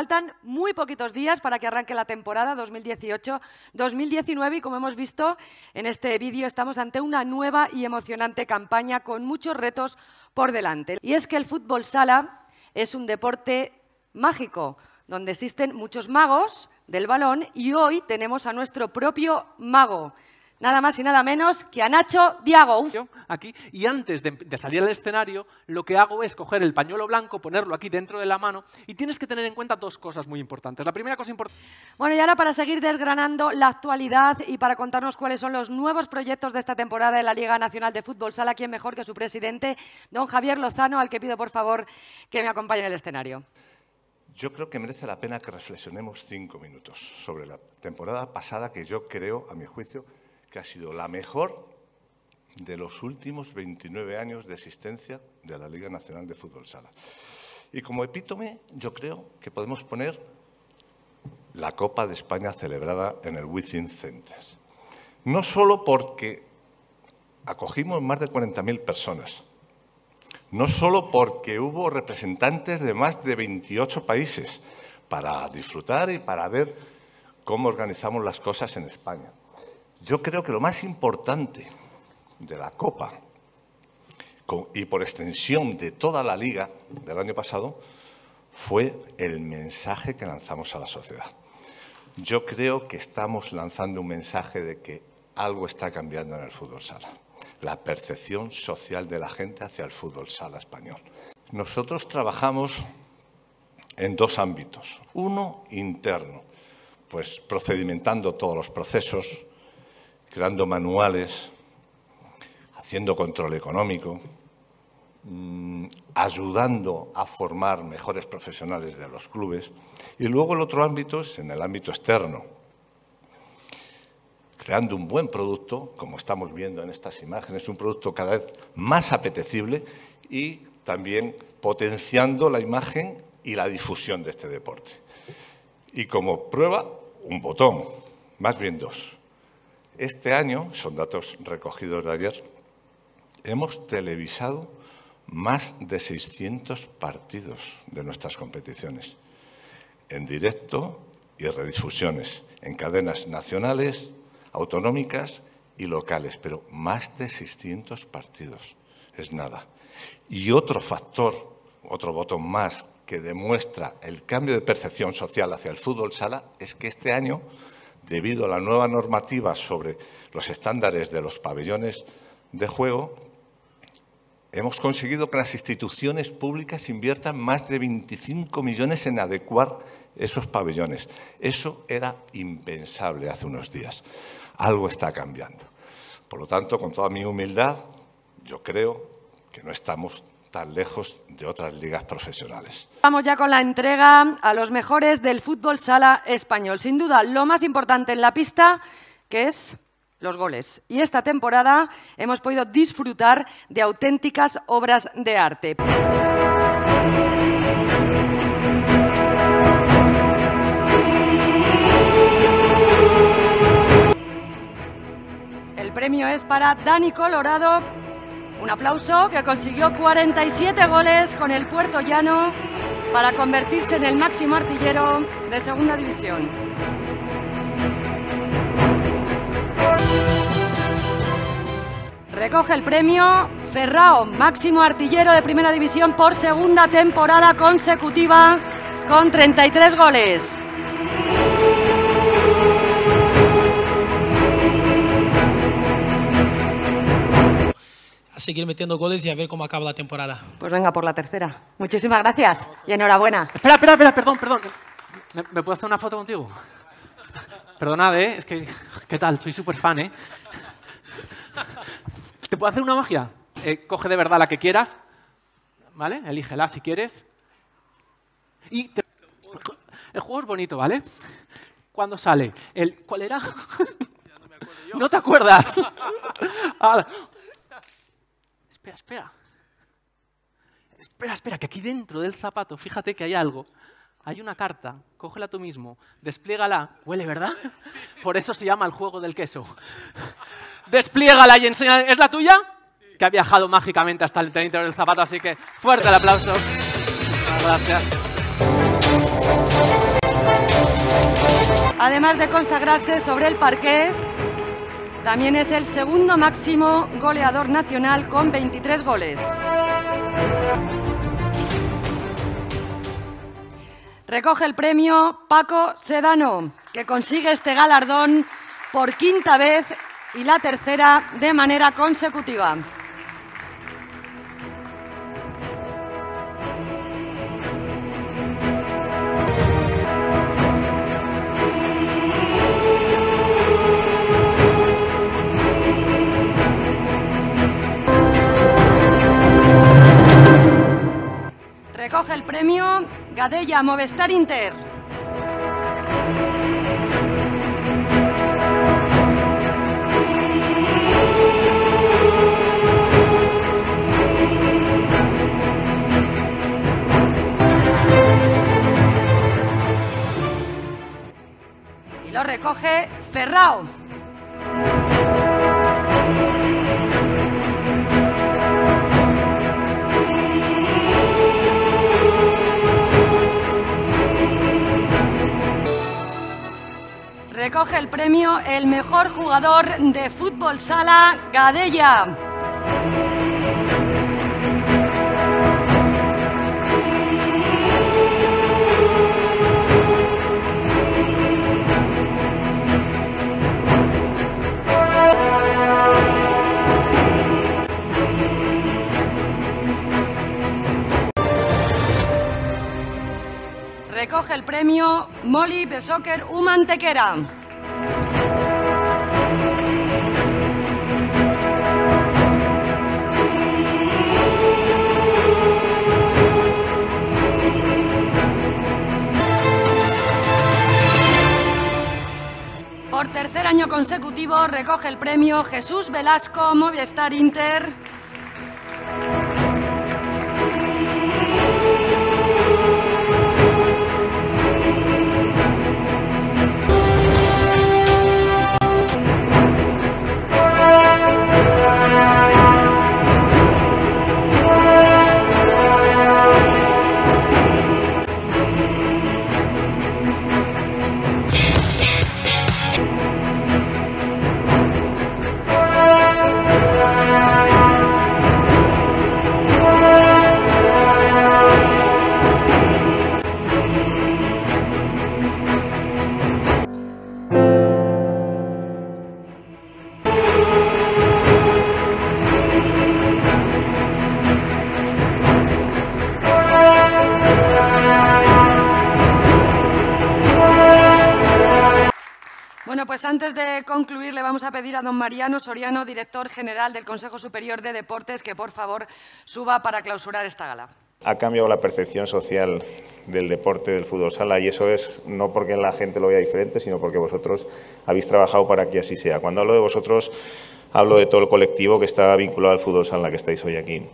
Faltan muy poquitos días para que arranque la temporada 2018-2019 y, como hemos visto en este vídeo, estamos ante una nueva y emocionante campaña con muchos retos por delante. Y es que el fútbol sala es un deporte mágico, donde existen muchos magos del balón y hoy tenemos a nuestro propio mago. Nada más y nada menos que a Nacho Diago. Aquí, y antes de salir al escenario, lo que hago es coger el pañuelo blanco, ponerlo aquí dentro de la mano, y tienes que tener en cuenta dos cosas muy importantes. La primera cosa importante... Bueno, y ahora para seguir desgranando la actualidad y para contarnos cuáles son los nuevos proyectos de esta temporada de la Liga Nacional de Fútbol Sala, ¿quién mejor que su presidente, don Javier Lozano, al que pido por favor que me acompañe en el escenario? Yo creo que merece la pena que reflexionemos 5 minutos sobre la temporada pasada, que yo creo, a mi juicio, que ha sido la mejor de los últimos 29 años de existencia de la Liga Nacional de Fútbol Sala. Y como epítome, yo creo que podemos poner la Copa de España celebrada en el WiZink Center. No solo porque acogimos más de 40.000 personas, no solo porque hubo representantes de más de 28 países para disfrutar y para ver cómo organizamos las cosas en España. Yo creo que lo más importante de la Copa y por extensión de toda la Liga del año pasado fue el mensaje que lanzamos a la sociedad. Yo creo que estamos lanzando un mensaje de que algo está cambiando en el fútbol sala. La percepción social de la gente hacia el fútbol sala español. Nosotros trabajamos en dos ámbitos. Uno, interno, pues procedimentando todos los procesos, creando manuales, haciendo control económico, ayudando a formar mejores profesionales de los clubes. Y luego el otro ámbito es en el ámbito externo, creando un buen producto, como estamos viendo en estas imágenes, un producto cada vez más apetecible y también potenciando la imagen y la difusión de este deporte. Y como prueba, un botón, más bien dos. Este año, son datos recogidos de ayer, hemos televisado más de 600 partidos de nuestras competiciones, en directo y redifusiones, en cadenas nacionales, autonómicas y locales, pero más de 600 partidos, es nada. Y otro factor, otro botón más que demuestra el cambio de percepción social hacia el fútbol sala es que este año, debido a la nueva normativa sobre los estándares de los pabellones de juego, hemos conseguido que las instituciones públicas inviertan más de 25 millones en adecuar esos pabellones. Eso era impensable hace unos días. Algo está cambiando. Por lo tanto, con toda mi humildad, yo creo que no estamos tan lejos de otras ligas profesionales. Vamos ya con la entrega a los mejores del fútbol sala español. Sin duda, lo más importante en la pista, que es los goles. Y esta temporada hemos podido disfrutar de auténticas obras de arte. El premio es para Dani Colorado. Un aplauso, que consiguió 47 goles con el Puerto Llano para convertirse en el máximo artillero de Segunda División. Recoge el premio Ferrao, máximo artillero de Primera División por segunda temporada consecutiva con 33 goles. A seguir metiendo goles y a ver cómo acaba la temporada. Pues venga, por la tercera. Muchísimas gracias y enhorabuena. Espera, espera, espera, perdón, perdón. ¿Me puedo hacer una foto contigo? Perdonad, ¿eh? Es que, ¿qué tal? Soy súper fan, ¿eh? ¿Te puedo hacer una magia? Coge de verdad la que quieras, ¿vale? Elígela si quieres. Y te... El juego es bonito, ¿vale? ¿Cuándo sale? ¿Cuál era? Ya no me acuerdo yo. ¿No te acuerdas? Ahora... Espera, espera. Espera, espera, que aquí dentro del zapato, fíjate que hay algo. Hay una carta, cógela tú mismo, despliégala. Huele, ¿verdad? Por eso se llama el juego del queso. Despliégala y enseña. ¿Es la tuya? Sí. Que ha viajado mágicamente hasta el interior del zapato, así que fuerte el aplauso. Gracias. Además de consagrarse sobre el parquet, también es el segundo máximo goleador nacional con 23 goles. Recoge el premio Paco Sedano, que consigue este galardón por quinta vez y la tercera de manera consecutiva. Recoge el premio Gadella Movistar Inter. Y lo recoge Ferrao. Recoge el premio el mejor jugador de Fútbol Sala, Gadella. Recoge el premio Moli Pesoker Humantequera. Por tercer año consecutivo recoge el premio Jesús Velasco Movistar Inter. Pues antes de concluir le vamos a pedir a don Mariano Soriano, director general del Consejo Superior de Deportes, que por favor suba para clausurar esta gala. Ha cambiado la percepción social del deporte, del fútbol sala, y eso es no porque la gente lo vea diferente, sino porque vosotros habéis trabajado para que así sea. Cuando hablo de vosotros, hablo de todo el colectivo que está vinculado al fútbol sala, que estáis hoy aquí.